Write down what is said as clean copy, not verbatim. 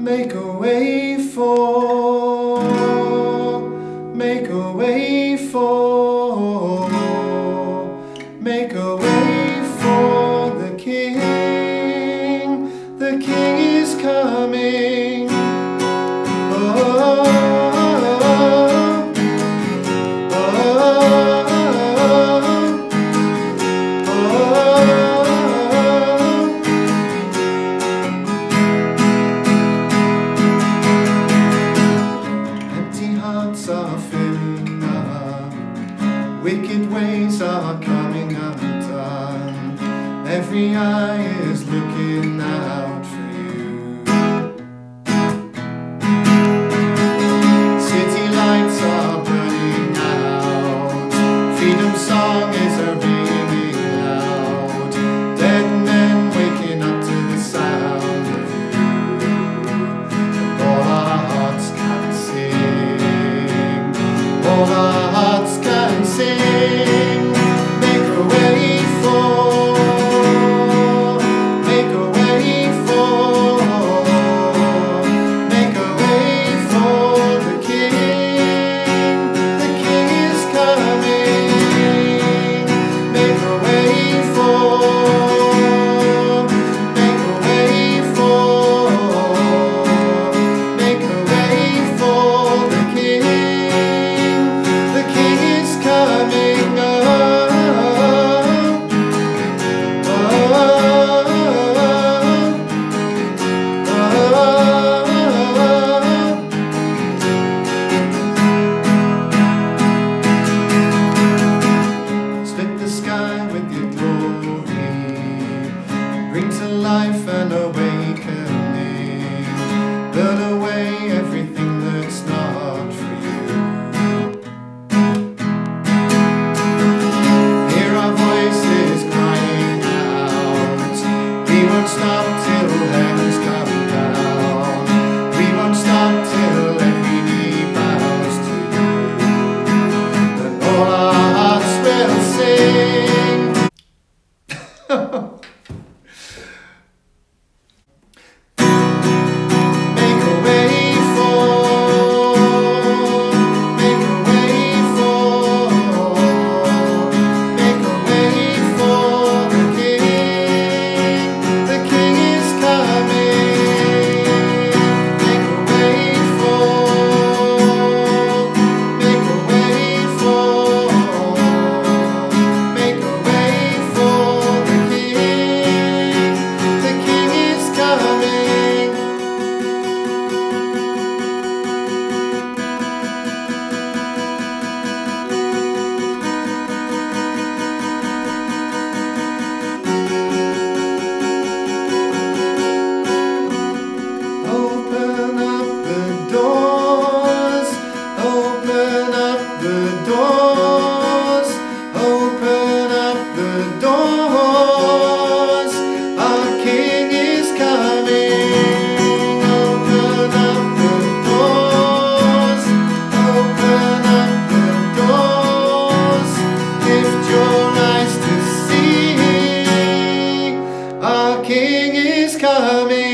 make a way for, make a way for the King. The King is coming. Oh, oh, oh, oh. Are filling up, wicked ways are coming undone. Every eye is looking out for you. City lights are burning out, freedom's song is a ringing out. Dead men waking up to the sound of you, and all our hearts can sing. All our hearts can sing. Make a way for, make a way for, make a way for the King. The King is coming. Make a way for, make a way for, make a way for the King. Bring to life an awakening, burn away everything that's not for you. Hear our voices crying out, we won't stop till heaven's come down, we won't stop till every knee bows to you, and all our hearts will sing. Coming.